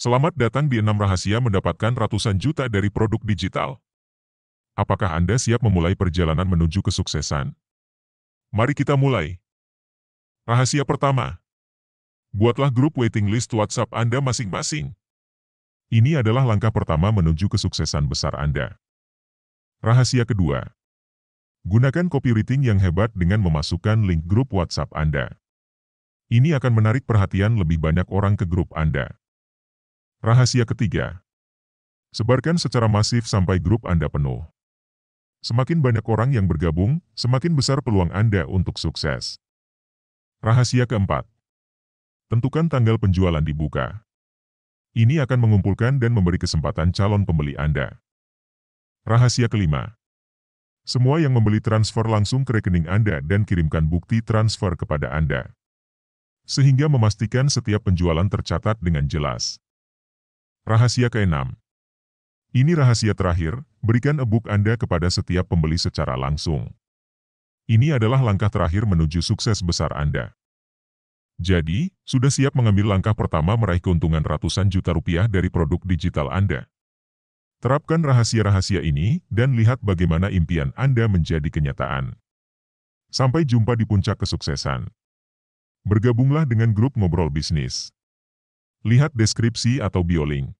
Selamat datang di 6 rahasia mendapatkan ratusan juta dari produk digital. Apakah Anda siap memulai perjalanan menuju kesuksesan? Mari kita mulai. Rahasia pertama. Buatlah grup waiting list WhatsApp Anda masing-masing. Ini adalah langkah pertama menuju kesuksesan besar Anda. Rahasia kedua. Gunakan copywriting yang hebat dengan memasukkan link grup WhatsApp Anda. Ini akan menarik perhatian lebih banyak orang ke grup Anda. Rahasia ketiga. Sebarkan secara masif sampai grup Anda penuh. Semakin banyak orang yang bergabung, semakin besar peluang Anda untuk sukses. Rahasia keempat. Tentukan tanggal penjualan dibuka. Ini akan mengumpulkan dan memberi kesempatan calon pembeli Anda. Rahasia kelima. Semua yang membeli transfer langsung ke rekening Anda dan kirimkan bukti transfer kepada Anda, sehingga memastikan setiap penjualan tercatat dengan jelas. Rahasia keenam. Ini rahasia terakhir, berikan e-book Anda kepada setiap pembeli secara langsung. Ini adalah langkah terakhir menuju sukses besar Anda. Jadi, sudah siap mengambil langkah pertama meraih keuntungan ratusan juta rupiah dari produk digital Anda? Terapkan rahasia-rahasia ini, dan lihat bagaimana impian Anda menjadi kenyataan. Sampai jumpa di puncak kesuksesan. Bergabunglah dengan grup Ngobrol Bisnis. Lihat deskripsi atau bio link.